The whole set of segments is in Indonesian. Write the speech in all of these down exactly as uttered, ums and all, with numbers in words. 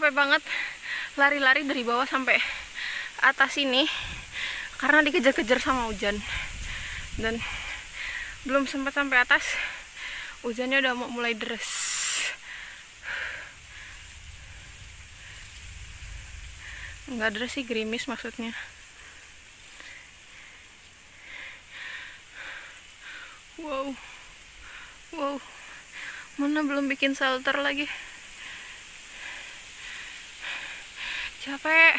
capek banget lari-lari dari bawah sampai atas ini karena dikejar-kejar sama hujan, dan belum sempat sampai atas hujannya udah mau mulai deres. Nggak deres sih, gerimis maksudnya. Wow, wow, mana belum bikin shelter lagi. Capek.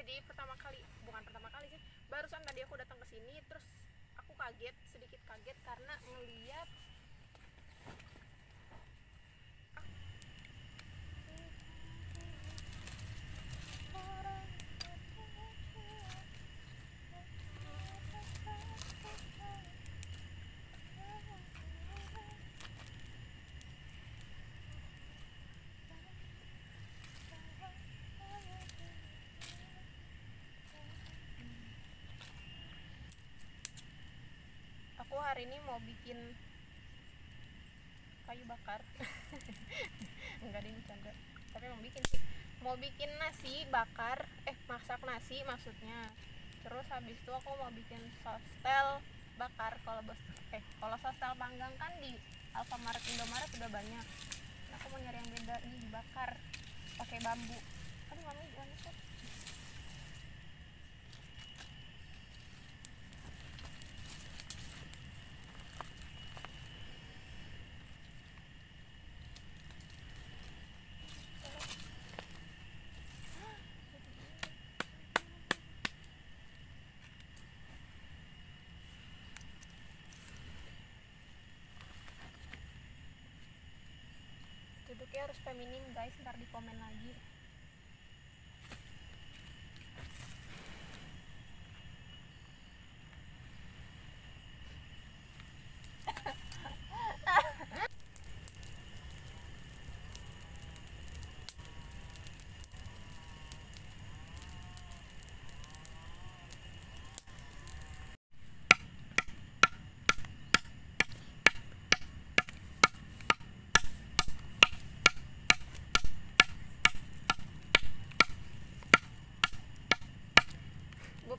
Jadi pertama kali, bukan pertama kali sih, barusan tadi aku datang ke sini, terus aku kaget, sedikit kaget karena melihat hari ini mau bikin kayu bakar. Enggak deh, bercanda. Tapi mau bikin sih. Mau bikin nasi bakar, eh masak nasi maksudnya. Terus habis itu aku mau bikin sostel bakar. Kalau eh kalau sostel panggang kan di Alfamart, Indomaret udah banyak. Nah, aku mau nyari yang beda, ini dibakar pakai bambu. Kan mami jualnya tuh. bentuknya harus feminim guys, ntar di komen lagi.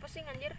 Pusing anjir.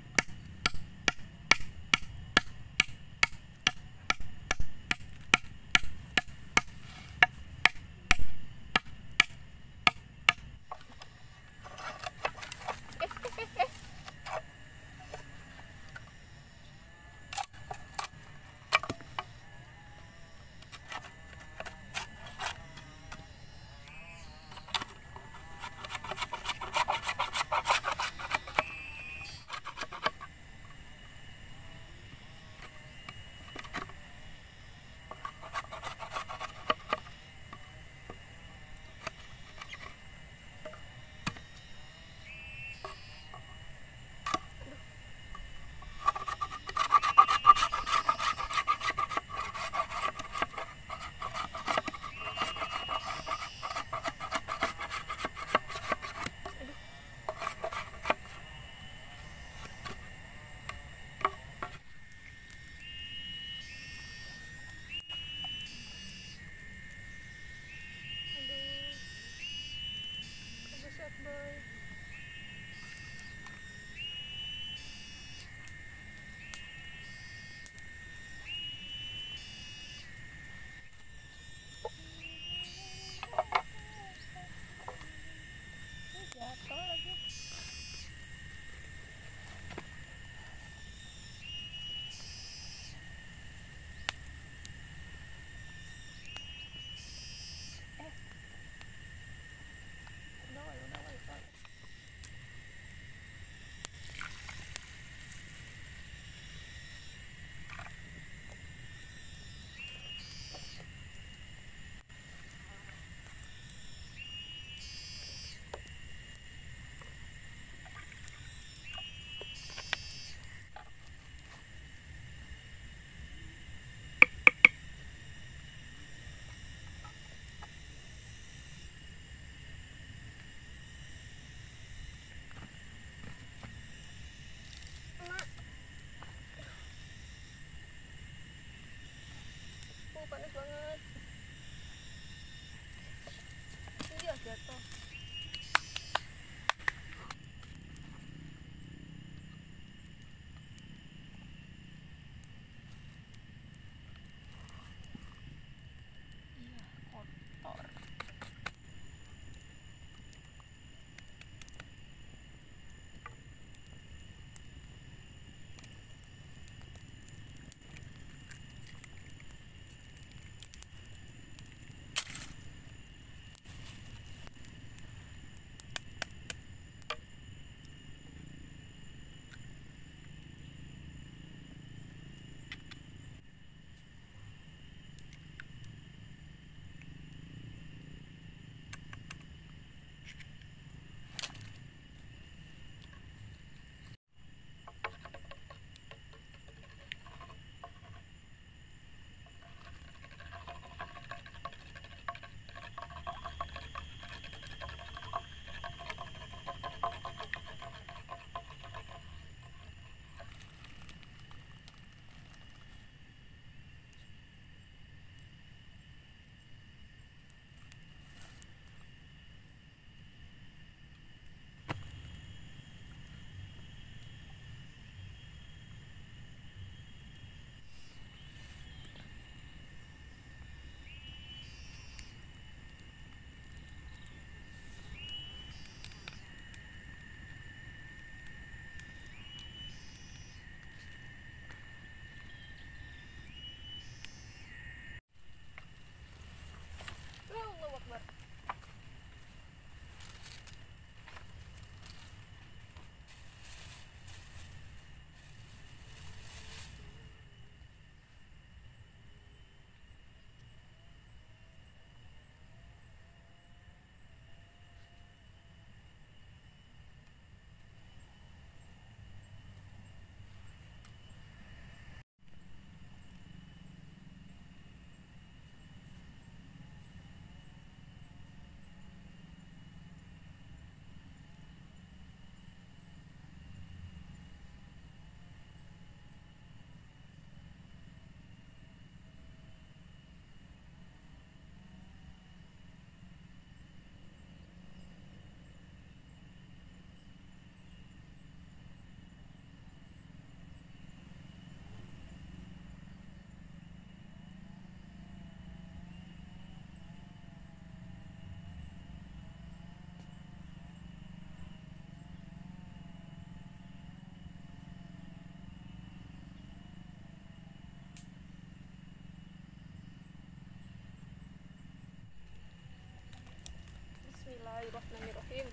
Bismillahirrahmanirrahim.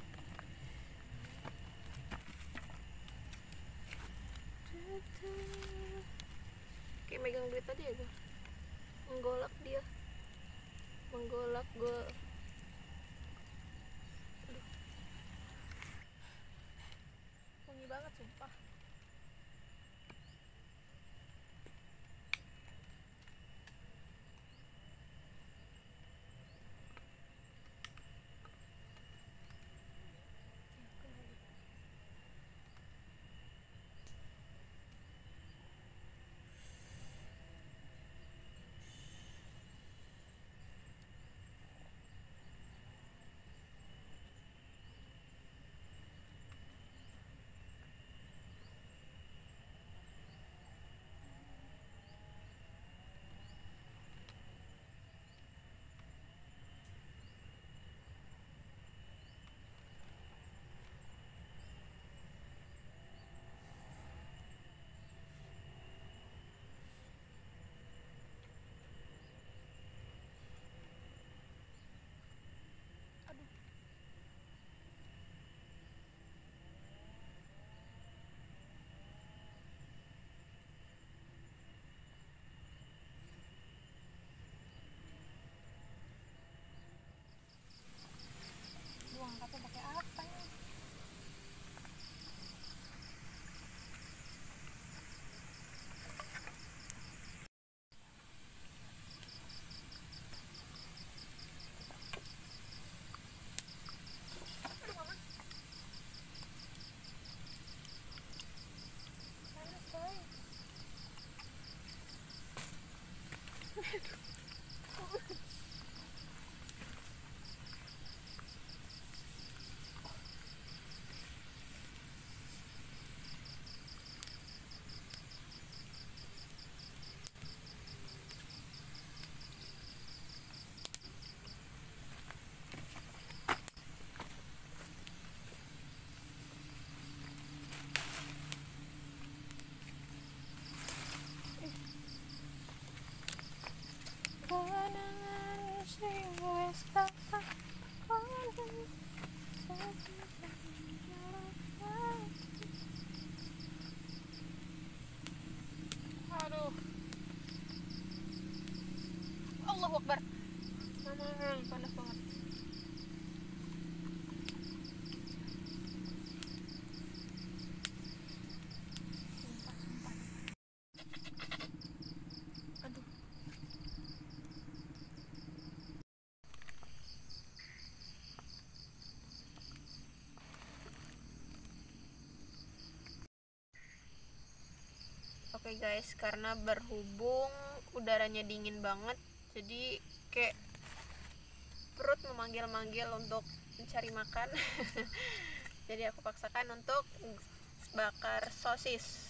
Kayak megang duit tadi ya gue. Menggolak dia. Menggolak gue. Wangi banget sumpah. Aduh, Allahu Akbar, panas banget. Oke okay guys, karena berhubung udaranya dingin banget, jadi kayak perut memanggil-manggil untuk mencari makan. Jadi aku paksakan untuk bakar sosis.